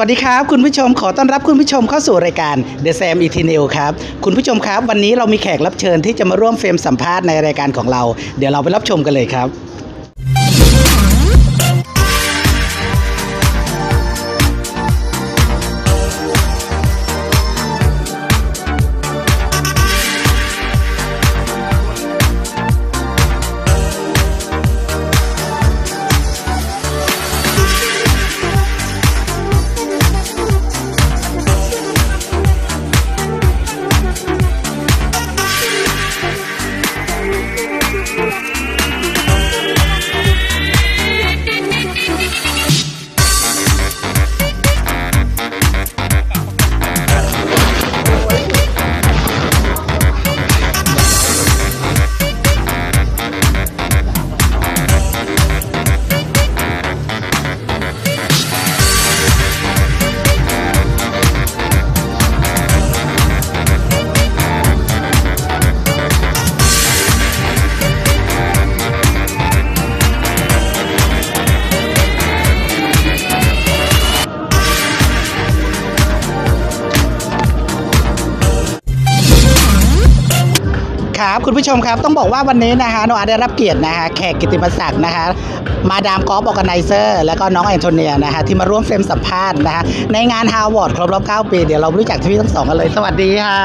สวัสดีครับคุณผู้ชมขอต้อนรับคุณผู้ชมเข้าสู่รายการ The Sam Ethineal ครับคุณผู้ชมครับวันนี้เรามีแขกรับเชิญที่จะมาร่วมเฟรมสัมภาษณ์ในรายการของเราเดี๋ยวเราไปรับชมกันเลยครับครับคุณผู้ชมครับต้องบอกว่าวันนี้นะคะน้องอาได้รับเกียรตินะคะแขกกิตติมศักดิ์นะคะมาดามกอล์ฟออแกไนเซอร์แล้วก็น้องแอนโทเนียนะคะที่มาร่วมเฟรมสัมภาษณ์นะคะในงานHOWE Award ครบรอบ9ปีเดี๋ยวเรารู้จักพี่ทั้งสองกันเลยสวัสดีค่ะ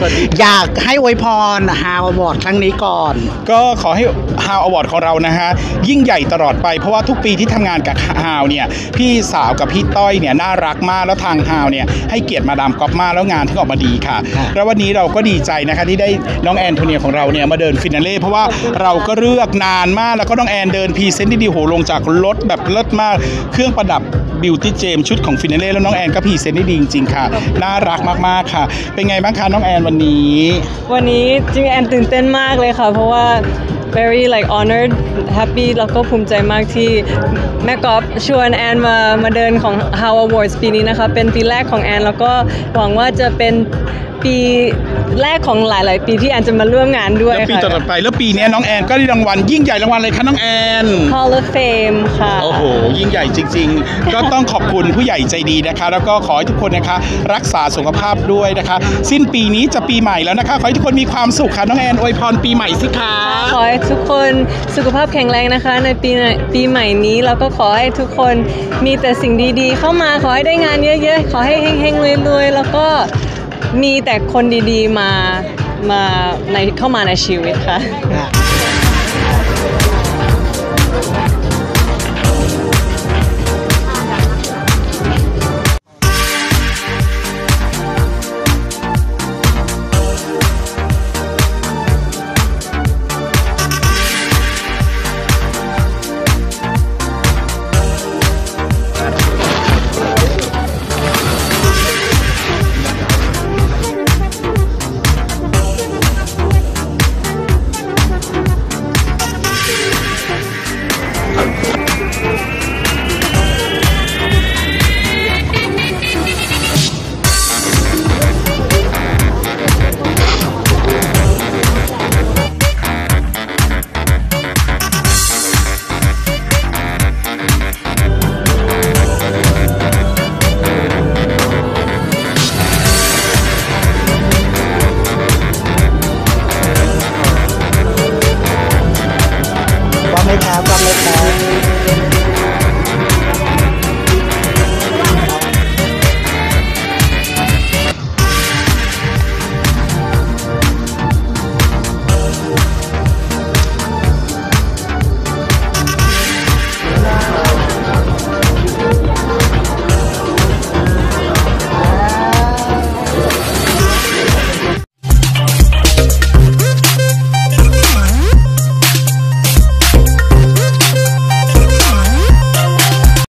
สวัสดีอยากให้อวยพรHOWE Award ครั้งนี้ก่อนก็ขอให้HOWE Award ของเรานะฮะยิ่งใหญ่ตลอดไปเพราะว่าทุกปีที่ทำงานกับHOWEเนี่ยพี่สาวกับพี่ต้อยเนี่ยน่ารักมากแล้วทางHOWEเนี่ยให้เกียรติมาดามกอล์ฟมากแล้วงานที่ออกมาดีค่ะแล้ววันนี้เราก็ดีใจนะคะที่ได้น้องแอนโทเนียของเราเนี่ยมาเดินฟินาเล่เพราะว่าเราก็เลือกนานมากแล้วก็น้องแอนเดินพรีเซนต์ดีๆโหลงจากรถแบบเลิศมากเครื่องประดับบิวตี้เจมชุดของฟินาเล่แล้วน้องแอนก็พรีเซนต์ได้ดีจริงๆค่ะน่ารักมากๆค่ะเป็นไงบ้างคะน้องแอนวันนี้จริงแอนตื่นเต้นมากเลยค่ะเพราะว่า very like honored happy แล้วก็ภูมิใจมากที่แม่กอล์ฟชวนแอนมาเดินของ HOWE Awards ปีนี้นะคะเป็นปีแรกของแอนแล้วก็หวังว่าจะเป็นปีแรกของหลายๆปีที่แอนจะมาร่วมงานด้วยค่ะปีต่อไปแล้วปีนี้น้องแอนก็ได้รางวัลยิ่งใหญ่รางวัลอะไรคะน้องแอน Hall of Fame ค่ะโอ้โหยิ่งใหญ่จริงๆก็ต้องขอบคุณผู้ใหญ่ใจดีนะคะแล้วก็ขอให้ทุกคนนะคะรักษาสุขภาพด้วยนะคะสิ้นปีนี้จะปีใหม่แล้วนะคะขอให้ทุกคนมีความสุขค่ะน้องแอนอวยพรปีใหม่สิคะขอให้ทุกคนสุขภาพแข็งแรงนะคะในปีใหม่นี้แล้วก็ขอให้ทุกคนมีแต่สิ่งดีๆเข้ามาขอให้ได้งานเยอะๆขอให้เฮงๆรวยๆแล้วก็มีแต่คนดีๆมาเข้ามาในชีวิตค่ะ